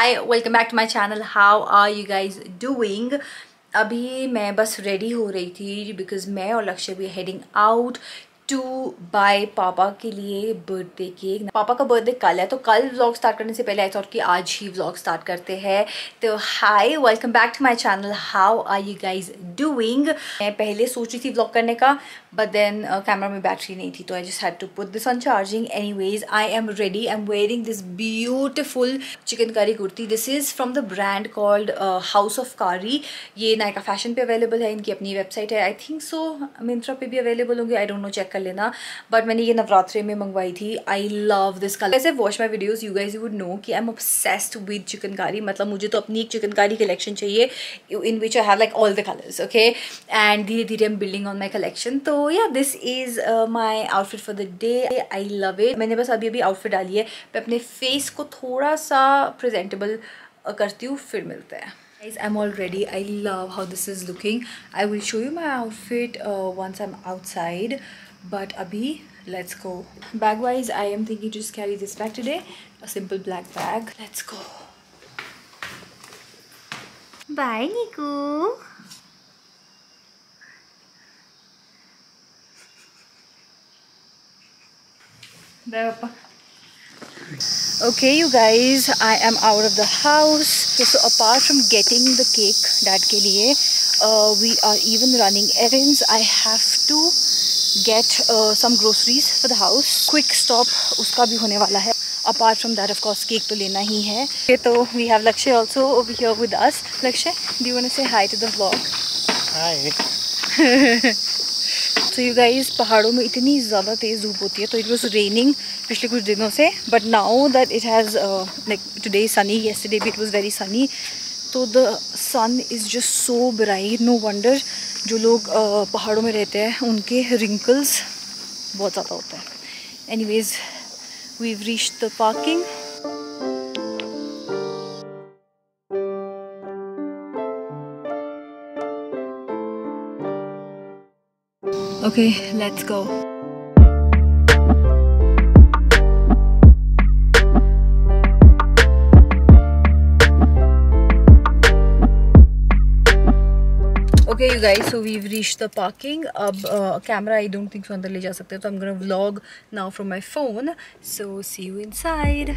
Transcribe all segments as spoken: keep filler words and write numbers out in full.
Hi welcome back to my channel. How are you guys doing. अभी मैं बस ready हो रही थी बिकॉज मैं और लक्ष्य भी हेडिंग आउट टू बाय पापा के लिए बर्थडे केक। पापा का बर्थडे कल है तो कल व्लॉग स्टार्ट करने से पहले आई थॉट कि आज ही व्लॉग स्टार्ट करते हैं। तो hi welcome back to my channel. How are you guys doing. मैं पहले सोच रही थी व्लॉग करने का बट देन कैमरा में बैटरी नहीं थी तो I just had to put this on charging. Anyways I am ready. I am wearing this beautiful chikankari kurti. This is from the brand called House of Kari. ये नायका फैशन पे available है। इनकी अपनी website है। आई थिंक सो मिंत्रा पे भी available होगी। I don't know, check लेना। बट मैंने ये नवरात्रे में मंगवाई थी। I love this colour. वैसे watch my videos you guys would know कि I am obsessed with chikankari. मतलब मुझे तो अपनी एक चिकनकारी कलेक्शन चाहिए in which I have like all the colours. Okay and धीरे धीरे I am building on my collection. तो yeah this is my outfit for the day. I love it. मैंने बस अभी अभी आउटफिट डाली है। मैं अपने फेस को थोड़ा सा प्रेजेंटेबल करती हूँ, फिर मिलते हैं। Guys, I'm all ready. I love how this is looking. I will show you my outfit uh, once I'm outside. But abhi, let's go. Bag-wise, I am thinking to just carry this bag today. A simple black bag. Let's go. Bye, Niku. Bye, Papa. Okay, you guys, I am out of the house. Okay, so apart from getting the cake, dad ke liye, uh, we are even running errands. I have to get uh, some groceries for the house. Quick stop उसका भी होने वाला है. Apart from that, of course, cake तो लेना ही है. Okay, तो we have Lakshay also over here with us. Lakshay, do you want to say hi to the vlog? Hi. So you guys, पहाड़ों में इतनी ज़्यादा तेज़ धूप होती है. तो it was raining पिछले कुछ दिनों से. But now that it has uh, like today sunny, yesterday it was very sunny. तो the sun is just so bright. No wonder जो लोग पहाड़ों में रहते हैं उनके रिंकल्स बहुत ज़्यादा होते हैं. Anyways we have reached the parking. Okay let's go. Okay, you guys, so we've reached the parking. अब uh, camera I don't think so अंदर ले जा सकते हैं तो I'm gonna vlog now from my phone. So see you inside.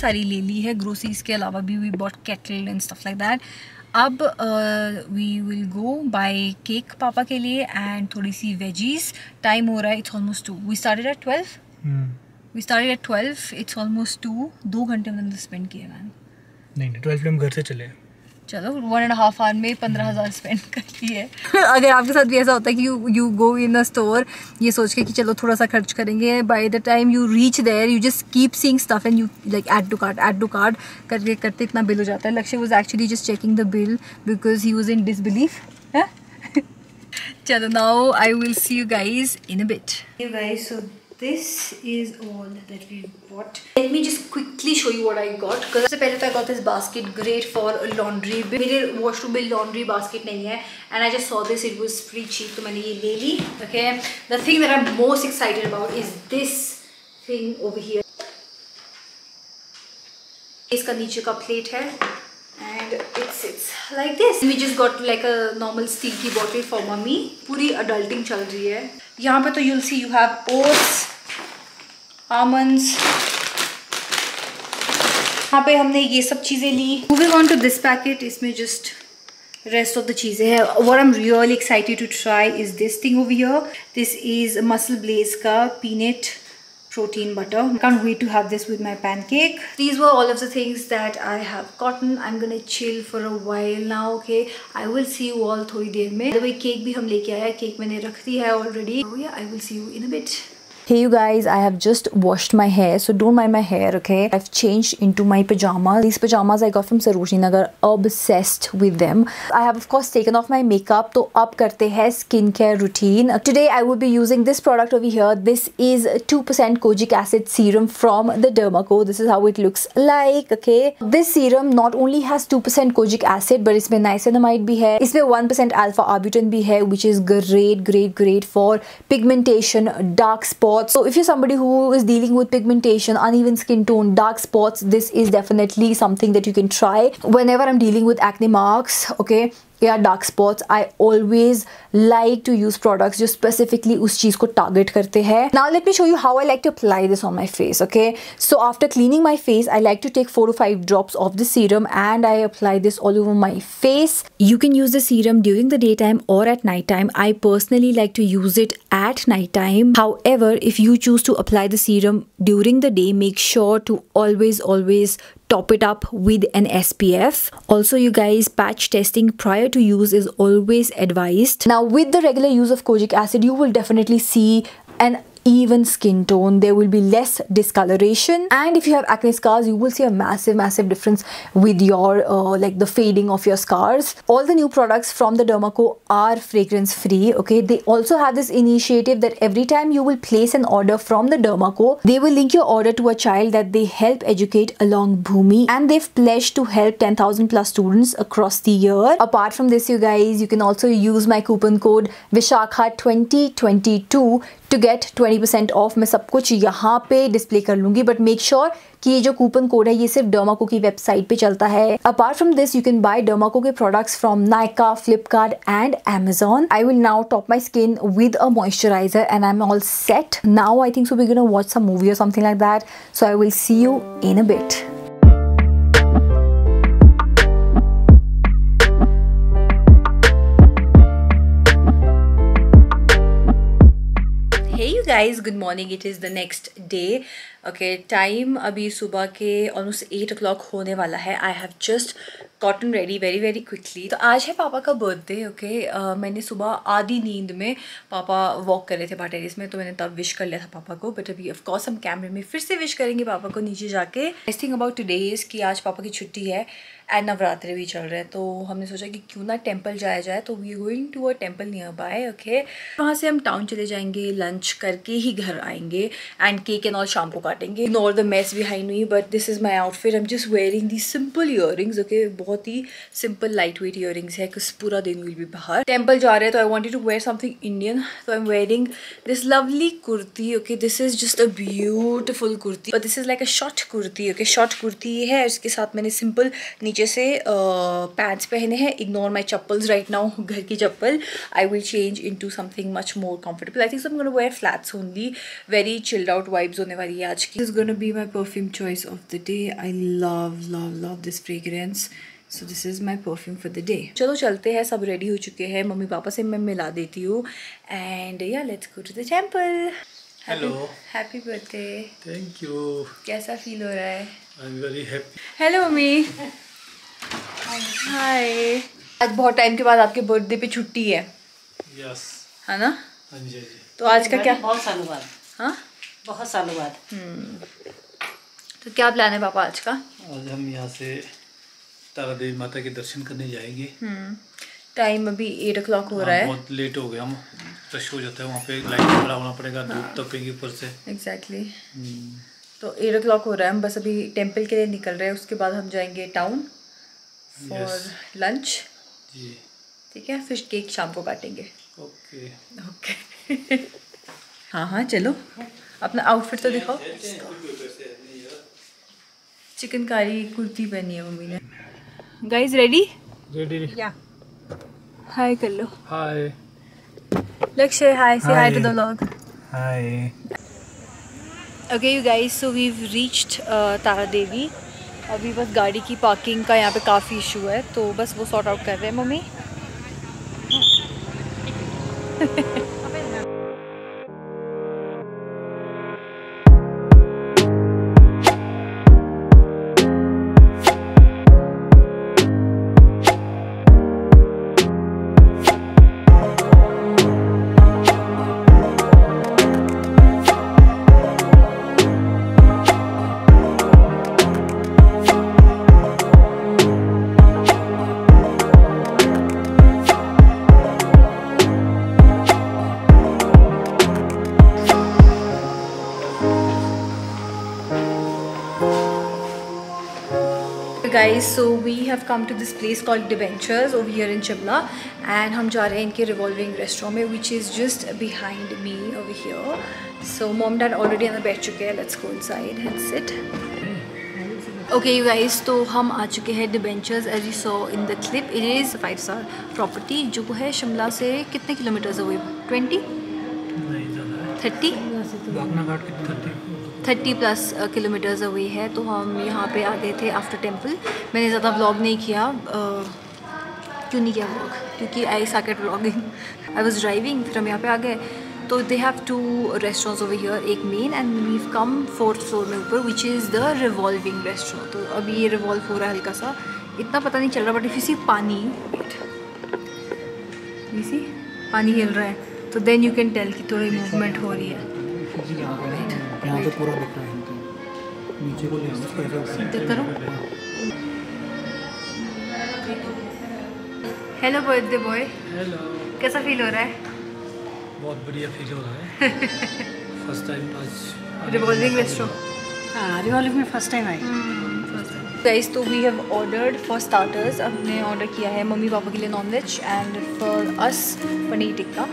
सारी ले ली है. ग्रोसरीज के अलावा भी we bought kettle and stuff like that. अब we will go buy cake पापा के लिए एंड थोड़ी सी वेजीज. टाइम हो रहा है, it's almost two. We started at twelve. We started at twelve. It's almost two. दो घंटे हमने स्पेंड किए मैम. नहीं नहीं, ट्वेल्व हम घर से चले. चलो वन एंड हाफ आवर में पंद्रह हज़ार स्पेंड करती है. अगर आपके साथ भी ऐसा होता है कि you you go in a store ये सोच के कि चलो थोड़ा सा खर्च करेंगे, by the time you reach there you just keep seeing stuff and you like add to cart add to cart करके करते इतना बिल हो जाता है. Lakshya was actually just checking the bill because he was in disbelief. चलो now I will see you guys in a bit. You guys so this is all that we bought. Let me just quickly show you what I got. Because first I got this basket, great for laundry. मेरे wash to bill laundry basket नहीं है and I just saw this, it was pretty cheap तो मैंने ये ले ली. Okay. The thing that I'm most excited about is this thing over here. इसका नीचे का plate है and it sits like this. We just got like a normal steel की bottle for mummy. पूरी adulting चल रही है. यहाँ पे तो you'll see you have oats, almonds. यहाँ पे हमने ये सब चीज़ें ली. Moving on to this packet, इसमें just rest of the चीज़ें हैं. What I'm really excited to try is this thing over here. This is Muscle Blaze का peanut protein butter. I can't wait to have this with my pancake. These were all of the things that I have gotten. I'm gonna chill for a while now. Okay, I will see you all थोड़ी देर में. The way cake भी हम लेके आए हैं. Cake मैंने रख दी है already. Oh yeah, I will see you in a bit. Hey you guys, I have just washed my hair, so don't mind my hair, okay? I've changed into my pajamas. These pajamas I got from Sarojini Nagar, obsessed with them. I have of course taken off my makeup, so now we do skincare routine. Today I will be using this product over here. This is two percent Kojic Acid Serum from the Derma Co. This is how it looks like, okay? This serum not only has two percent Kojic Acid, but it's niacinamide bhi hai. It's one percent Alpha Arbutin bhi hai, which is great, great, great for pigmentation, dark spots. So if you're somebody who is dealing with pigmentation, uneven skin tone, dark spots, this is definitely something that you can try. Whenever I'm dealing with acne marks, okay, yeah, dark spots, I always like to use products जो specifically उस चीज को target करते हैं. Now let me show you how I like to apply this on my face, okay? So after cleaning my face, I like to take four to five drops of the serum and I apply this all over my face. You can use the serum during the daytime or at night time. I personally like to use it at night time. However, if you choose to apply the serum during the day, make sure to always, always top it up with an S P F. Also, you guys, patch testing prior to use is always advised. Now, with the regular use of Kojic Acid, you will definitely see an even skin tone. There will be less discoloration, and if you have acne scars, you will see a massive massive difference with your uh, like the fading of your scars. All the new products from the Derma Co are fragrance free, okay? They also have this initiative that every time you will place an order from the Derma Co, they will link your order to a child that they help educate along Bhumi, and they've pledged to help ten thousand plus students across the year. Apart from this, you guys, you can also use my coupon code Vishakha twenty twenty-two to get twenty percent off. मैं सब कुछ यहाँ पे display कर लूँगी, but make sure कि ये जो coupon code है ये सिर्फ Derma Co की website पे चलता है. Apart from this, you can buy Derma Co के products from Nykaa, Flipkart and Amazon. I will now top my skin with a moisturizer and I'm all set. Now I think so we're gonna watch some movie or something like that. So I will see you in a bit. Hey you guys, good morning. It is the next day. Okay, time अभी सुबह के almost eight o'clock होने वाला है. I have just gotten ready very very quickly. तो आज है पापा का बर्थडे, ओके? मैंने सुबह आधी नींद में पापा वॉक कर रहे थे बाहर टेरेस में, तो मैंने तब विश कर लिया था पापा को. बट अभी ऑफकोर्स हम कैमरे में फिर से विश करेंगे पापा को नीचे जाके. Next thing about today is कि आज पापा की छुट्टी है एंड नवरात्रे भी चल रहे हैं, तो हमने सोचा कि क्यों ना टेम्पल जाया जाए. तो we going to a temple nearby, okay? वहाँ से हम टाउन चले जाएंगे, लंच करके ही घर आएंगे एंड केक एंड ऑल शाम को काटेंगे. Ignore the mess behind me, but this is my outfit. I'm just wearing these simple earrings, okay? बहुत ही simple lightweight earrings है क्योंकि पूरा दिन we'll be बाहर. Temple जा रहे हैं तो I wanted to wear something Indian, so I'm wearing this lovely kurti, okay? This is just a beautiful kurti, but this is like a short kurti, okay? Short kurti ये है, इसके साथ मैंने simple नीचे से pants पहने हैं. Ignore my chappals right now, घर की चप्पल. I will change into something much more comfortable. I think so I'm gonna wear flats only. Very chilled out vibes होने वाली है आज. This is going to be my perfume choice of the day. I love, love, love this fragrance. So this is my perfume for the day. चलो चलते हैं, सब ready हो चुके हैं. मम्मी पापा से मैं मिला देती हूँ. And yeah, let's go to the temple. Hello. Happy birthday. Thank you. कैसा feel हो रहा है? I'm very happy. Hello मम्मी. Hi. Hi. आज बहुत टाइम के बाद आपके बर्थडे पे छुट्टी है. Yes. है ना? हाँ जी जी. तो आज का क्या? बहुत सालों बाद. हाँ? बहुत सालों बाद. तो क्या प्लान है पापा आज का? आज हम यहाँ से तारादेवी माता के दर्शन करने जाएंगे. टाइम अभी एट o'clock हो रहा है. बहुत लेट हो गया, हम रश हो जाता है वहाँ पे, लाइन में खड़ा होना पड़ेगा, धूप तपेगी ऊपर से. Exactly. तो eight o'clock हो रहा है, हम बस अभी टेंपल के लिए निकल रहे हैं. उसके बाद हम जाएंगे टाउन फॉर लंच. ठीक है, फिर केक शाम को काटेंगे. Okay okay. हाँ हाँ चलो, अपना आउटफिट तो दिखाओ. चिकनकारी कुर्ती पहनी है मम्मी ने. Guys ready? Ready. Yeah. Hi कर लो. हाय. लक्ष्य हाय से hi to the vlog. Hi. Okay you guys, so we have reached Taradevi. अभी बस गाड़ी की पार्किंग का यहाँ पे काफ़ी इशू है, तो बस वो सॉर्ट आउट कर रहे हैं मम्मी. guys, so we have come to this place called Debenchers over here in Shimla, and हम जा रहे हैं इनके revolving restaurant में, which is just behind me over here. So mom dad already अंदर बैठ चुके हैं. Let's go inside and sit. Okay you guys, तो हम आ चुके हैं Debenchers. As you saw in the clip, it is a five star property जो है शिमला से कितने kilometres away? twenty? thirty? Thirty plus kilometres away है. तो हम यहाँ पे आ गए थे आफ्टर टेम्पल. मैंने ज़्यादा व्लॉग नहीं किया. uh, क्यों नहीं किया व्लॉग? क्योंकि I sucked at vlogging, I was driving, फिर हम यहाँ पे आ गए. तो they have two restaurants over here, एक main and we've come fourth floor में ऊपर, which is the revolving restaurant. तो अभी ये रिवॉल्व हो रहा है हल्का सा, इतना पता नहीं चल रहा, बट इफ यू सी पानी इसी पानी हिल रहा है तो देन यू कैन टेल कि थोड़ी मूवमेंट हो रही है. यहाँ पे पूरा दिख रहा है, नीचे को करो. हेलो बर्थडे बॉय, हेलो, कैसा फील हो रहा है? बहुत बढ़िया फील हो रहा है. फर्स्ट टाइम आज रिवॉल्विंग रेस्टोरेंट, हाँ रिवॉल्विंग में फर्स्ट टाइम आई. गाइस तो we have ordered for starters. हमने ऑर्डर किया है मम्मी पापा के लिए nonveg and for us paneer tikka.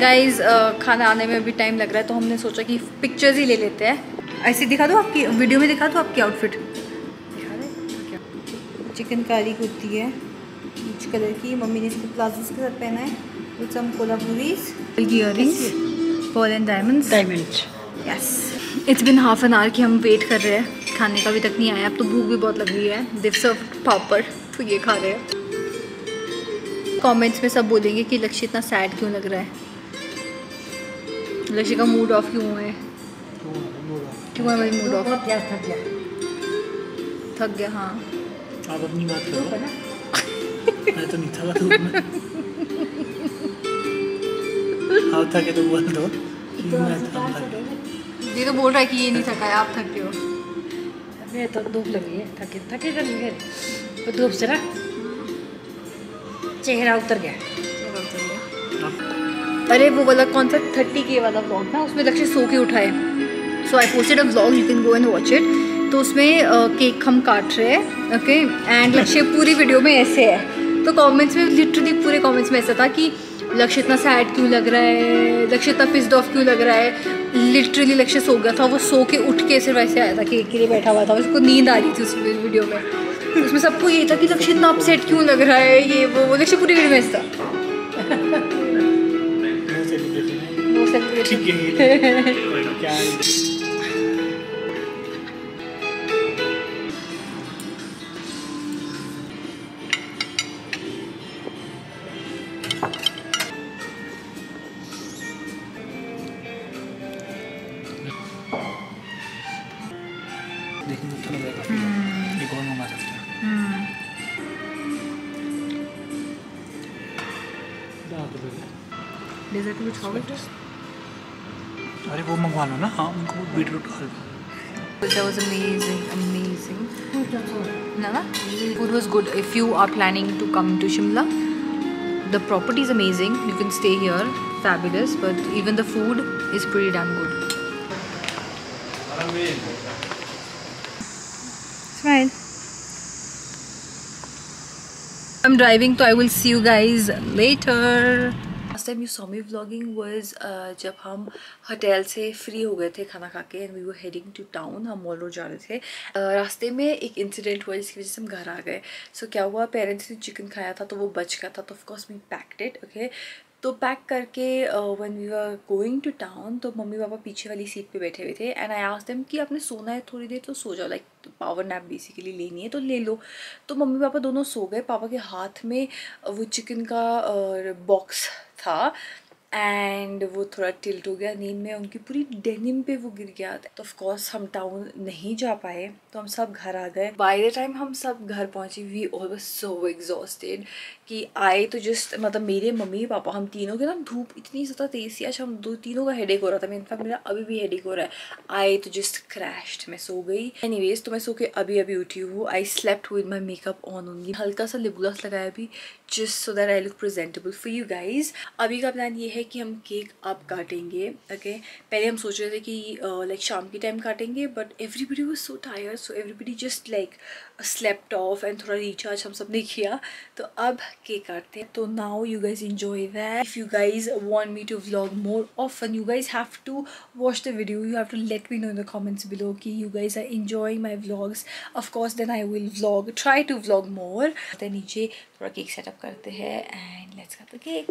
Guys uh, खाना आने में अभी टाइम लग रहा है, तो हमने सोचा कि पिक्चर्स ही ले लेते हैं. ऐसे दिखा दो आपकी वीडियो में, दिखा दो आपकी आउटफिट. चिकनकारी कुर्ती है पीच कलर की, मम्मी ने इसको प्लाजोस के साथ पहना है, with some Kolhapuris, earrings, pearl and diamonds. Diamonds yes. It's been half an hour कि हम वेट कर रहे हैं, खाने का अभी तक नहीं आया. अब तो भूख भी बहुत लग रही है. दिव सब पापड़ तो ये खा रहे हैं. कॉमेंट्स में सब बोलेंगे कि लक्ष्य इतना सैड क्यों लग रहा है, लक्ष्य का मूड ऑफ क्यों है, क्यों है भाई मूड ऑफ? थक गया, थक गया. हाँ आप अपनी बात करो, मैं तो नहीं थका. तो आप थके तो बोल दो. ये तो बोल रहा है कि ये नहीं थका है, आप थके हो. मैं तो धूप लगी है, थके थके कर लिए तो धूप से ना चेहरा उतर गया. अरे वो वाला कौन सा थर्टी के वाला व्लॉग ना, उसमें लक्ष्य सो के उठाए. So I posted a vlog, you can go and watch it. तो उसमें केक uh, हम काट रहे हैं, ओके, एंड लक्ष्य पूरी वीडियो में ऐसे है. तो कमेंट्स में लिटरली पूरे कमेंट्स में ऐसा था कि लक्ष्य इतना सैड क्यों लग रहा है, लक्ष्य इतना पिस्ड ऑफ क्यों लग रहा है. लिटरली लक्ष्य सो गया था, वो सो के उठ के सिर्फ ऐसे आया था, केक के लिए बैठा हुआ था, उसको नींद आ रही थी उस वीडियो में. उसमें सबको ये था कि लक्ष्य इतना अपसेट क्यों लग रहा है, ये वो. लक्ष्य पूरी वीडियो में ऐसा था. ठीक है क्या देखिए, तो ये कौन मंगा सकता है? डेजर्ट में कुछ खाओगे? अरे वो मंगवा लो ना. हाँ उनको beetroot halwa. That was amazing, amazing. ना food was good. If you are planning to come to Shimla, the property is amazing. You can stay here, fabulous. But even the food is pretty damn good. Smile. I'm driving, so I will see you guys later. Last time you saw me vlogging was uh, जब हम hotel से free हो गए थे खाना खा के, and we were heading to town. हम मॉल रोड जा रहे थे. uh, रास्ते में एक इंसिडेंट हुआ जिसकी वजह से हम घर आ गए. सो so, क्या हुआ, पेरेंट्स ने चिकन खाया था तो वो बच गया था, तो of course we packed it, okay. तो पैक करके one we are going to town, तो मम्मी पापा पीछे वाली सीट पे बैठे हुए थे, एंड आई आस्क्ड देम कि आपने सोना है थोड़ी देर तो सो जाओ, लाइक पावर नैप बेसिकली लेनी है तो ले लो. तो मम्मी पापा दोनों सो गए. पापा के हाथ में वो चिकन का बॉक्स uh, था, एंड वो थोड़ा टिल्ट हो गया नींद में, उनकी पूरी डेनिम पे वो गिर गया. तो ऑफ कोर्स हम टाउन नहीं जा पाए, तो हम सब घर आ गए. बाय द टाइम हम सब घर पहुंचे, we all were so exhausted कि आए तो जस्ट मतलब मेरे मम्मी पापा हम तीनों के ना धूप इतनी ज़्यादा तेज़ थी. अच्छा हम दो तीनों का हेडेक हो रहा था. मैं इनफैक्ट मेरा अभी भी हेडेक हो रहा है. आए तो जस्ट क्रैश्ड, मैं सो गई. एनीवेज तो मैं सो के अभी अभी उठी हूँ. I slept with my makeup on only, हल्का सा लिप ग्लॉस लगाया भी, just so that I look presentable for you guys. अभी का प्लान ये है है कि हम केक अब काटेंगे ओके. पहले हम सोच रहे थे कि लाइक शाम के टाइम काटेंगे but everybody was so tired so everybody just like slept off and थोड़ा रिचार्ज हम सब ने किया. तो अब केक काटते हैं. तो now you guys enjoy that. If you guys want me to vlog more often you guys have to watch the video. You have to let me know in the comments below कि you guys are enjoying my vlogs. Of course then I will vlog try to vlog more. Then नीचे थोड़ा cake setup करते हैं and let's cut the cake.